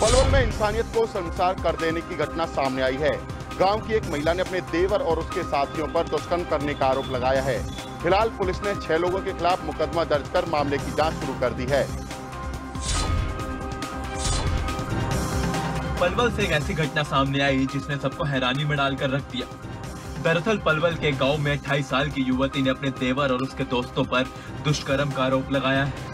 पलवल में इंसानियत को शर्मसार कर देने की घटना सामने आई है। गांव की एक महिला ने अपने देवर और उसके साथियों पर दुष्कर्म करने का आरोप लगाया है। फिलहाल पुलिस ने 6 लोगों के खिलाफ मुकदमा दर्ज कर मामले की जांच शुरू कर दी है। पलवल से एक ऐसी घटना सामने आई जिसने सबको हैरानी में डालकर रख दिया। दरअसल पलवल के गांव में 28 साल की युवती ने अपने देवर और उसके दोस्तों पर दुष्कर्म का आरोप लगाया है।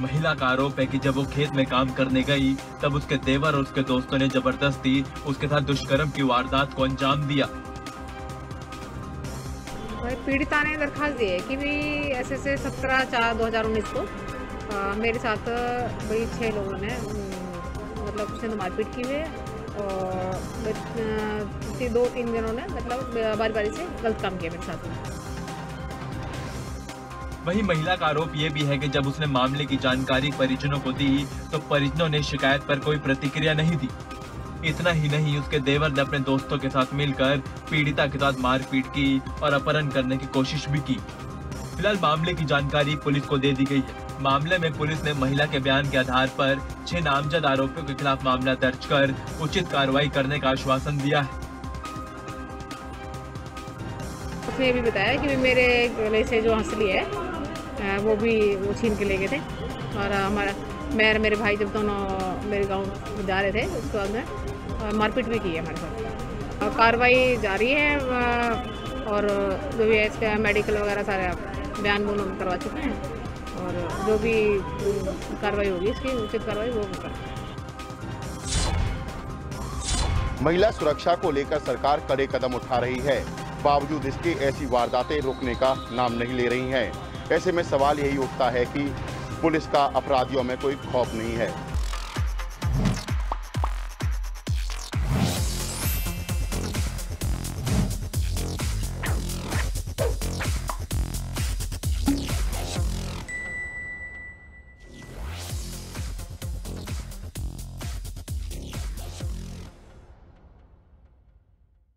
महिला का आरोप है कि जब वो खेत में काम करने गई तब उसके देवर और उसके दोस्तों ने जबरदस्ती उसके साथ दुष्कर्म की वारदात को अंजाम दिया। पीड़िता ने दरखास्त दी है कि भाई ऐसे से 17/4/2019 को मेरे साथ भाई 6 लोगों ने मतलब उसने मारपीट की है और 2-3 दिनों ने मतलब बारी बारी से गलत काम किया मेरे साथ। वहीं महिला का आरोप ये भी है कि जब उसने मामले की जानकारी परिजनों को दी तो परिजनों ने शिकायत पर कोई प्रतिक्रिया नहीं दी। इतना ही नहीं, उसके देवर ने अपने दोस्तों के साथ मिलकर पीड़िता के साथ मारपीट की और अपहरण करने की कोशिश भी की। फिलहाल मामले की जानकारी पुलिस को दे दी गई है। मामले में पुलिस ने महिला के बयान के आधार पर 6 नामजद आरोपियों के खिलाफ मामला दर्ज कर उचित कार्रवाई करने का आश्वासन दिया है। उसने भी बताया कि मेरे गले से जो हंसली है वो भी वो छीन के ले गए थे और हमारा मैं और मेरे भाई जब दोनों मेरे गांव जा रहे थे उसके बाद में मारपीट भी की है हमारे साथ। कार्रवाई जारी है और जो भी इसका मेडिकल वगैरह सारे बयान उन्होंने करवा चुके हैं और जो भी कार्रवाई होगी इसकी उचित कार्रवाई वो होगी। महिला सुरक्षा को लेकर सरकार कड़े कदम उठा रही है, बावजूद इसके ऐसी वारदातें रुकने का नाम नहीं ले रही हैं। ऐसे में सवाल यही उठता है कि पुलिस का अपराधियों में कोई खौफ नहीं है।